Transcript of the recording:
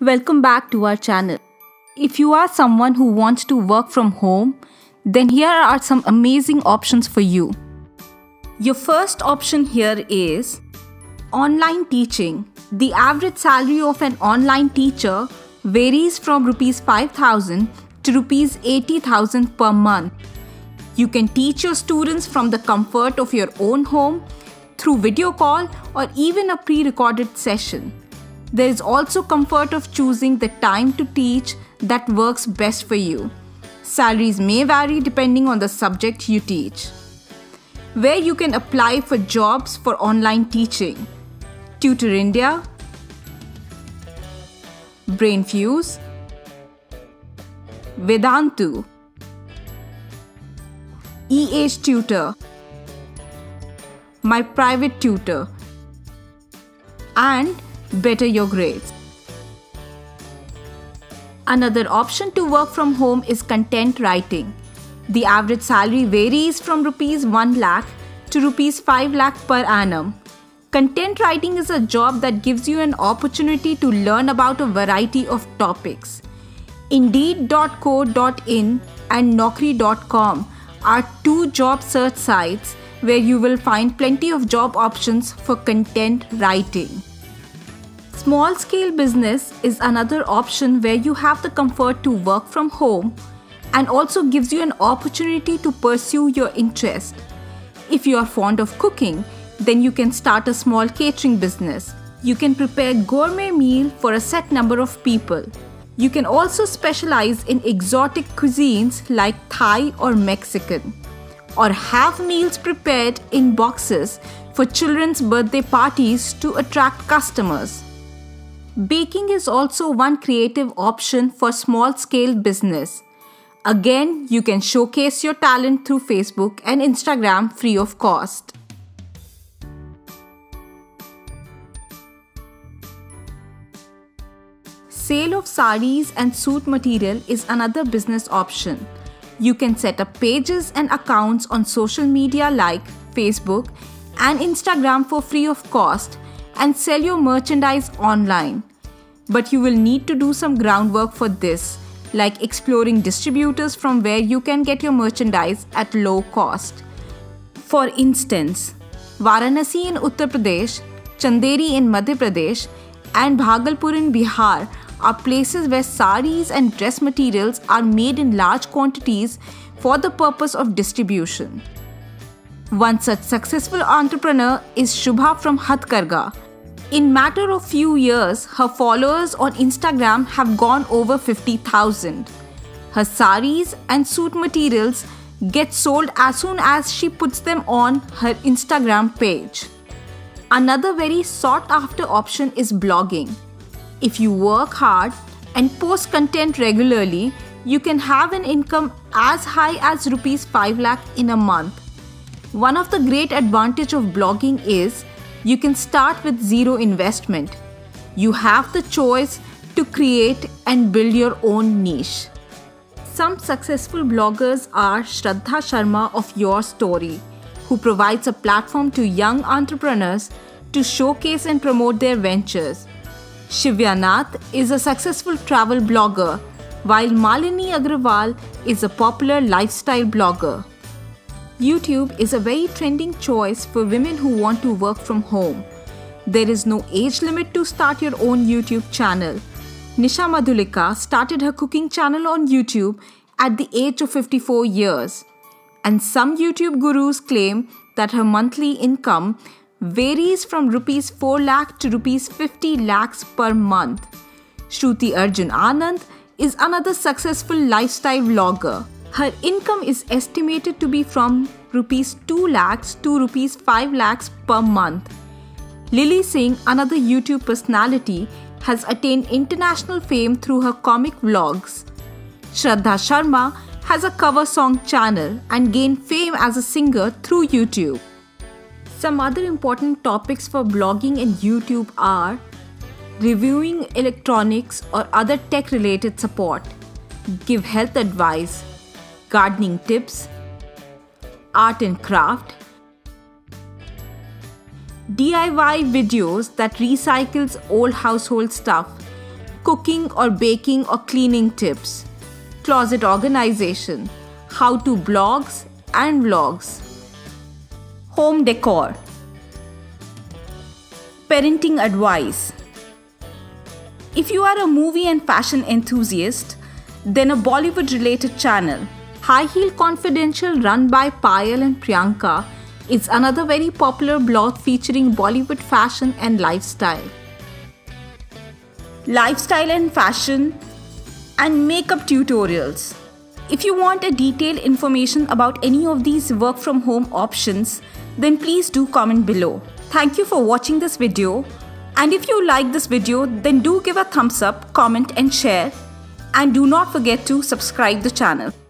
Welcome back to our channel. If you are someone who wants to work from home, then here are some amazing options for you. Your first option here is online teaching. The average salary of an online teacher varies from ₹5,000 to ₹80,000 per month. You can teach your students from the comfort of your own home through video call or even a pre-recorded session. There is also comfort of choosing the time to teach that works best for you. Salaries may vary depending on the subject you teach. Where you can apply for jobs for online teaching: Tutor India, Brainfuse, Vedantu, EH Tutor, My Private Tutor, and Better Your Grades. Another option to work from home is content writing. The average salary varies from ₹1 lakh to ₹5 lakh per annum. Content writing is a job that gives you an opportunity to learn about a variety of topics. Indeed.co.in and naukri.com are two job search sites where you will find plenty of job options for content writing. Small-scale business is another option where you have the comfort to work from home and also gives you an opportunity to pursue your interest. If you are fond of cooking, then you can start a small catering business. You can prepare gourmet meal for a set number of people. You can also specialize in exotic cuisines like Thai or Mexican, or have meals prepared in boxes for children's birthday parties to attract customers. Baking is also one creative option for small-scale business. Again, you can showcase your talent through Facebook and Instagram free of cost. Sale of sarees and suit material is another business option. You can set up pages and accounts on social media like Facebook and Instagram for free of cost and sell your merchandise online. But you will need to do some groundwork for this, like exploring distributors from where you can get your merchandise at low cost. For instance, Varanasi in Uttar Pradesh, Chanderi in Madhya Pradesh, and Bhagalpur in Bihar are places where sarees and dress materials are made in large quantities for the purpose of distribution. One such successful entrepreneur is Shubha from Hathkargha. In matter of few years, her followers on Instagram have gone over 50,000. Her sarees and suit materials get sold as soon as she puts them on her Instagram page. Another very sought-after option is blogging. If you work hard and post content regularly, you can have an income as high as ₹5 lakh in a month. One of the great advantages of blogging is you can start with zero investment. You have the choice to create and build your own niche. Some successful bloggers are Shraddha Sharma of Your Story, who provides a platform to young entrepreneurs to showcase and promote their ventures. Shivya Nath is a successful travel blogger, while Malini Agrawal is a popular lifestyle blogger. YouTube is a very trending choice for women who want to work from home. There is no age limit to start your own YouTube channel. Nisha Madhulika started her cooking channel on YouTube at the age of 54 years. And some YouTube gurus claim that her monthly income varies from ₹4 lakh to ₹50 lakhs per month. Shruti Arjun Anand is another successful lifestyle vlogger. Her income is estimated to be from ₹2 lakhs to ₹5 lakhs per month. Lily Singh, another YouTube personality, has attained international fame through her comic vlogs. Shraddha Sharma has a cover song channel and gained fame as a singer through YouTube. Some other important topics for blogging and YouTube are reviewing electronics or other tech-related support, give health advice, gardening tips, art and craft, DIY videos that recycles old household stuff, cooking or baking or cleaning tips, closet organization, how-to blogs and vlogs, home decor, parenting advice. If you are a movie and fashion enthusiast, then a Bollywood-related channel, High Heel Confidential, run by Payal and Priyanka, is another very popular blog featuring Bollywood fashion and lifestyle. Lifestyle and fashion and makeup tutorials. If you want a detailed information about any of these work from home options, then please do comment below. Thank you for watching this video, and if you like this video, then do give a thumbs up, comment and share, and do not forget to subscribe the channel.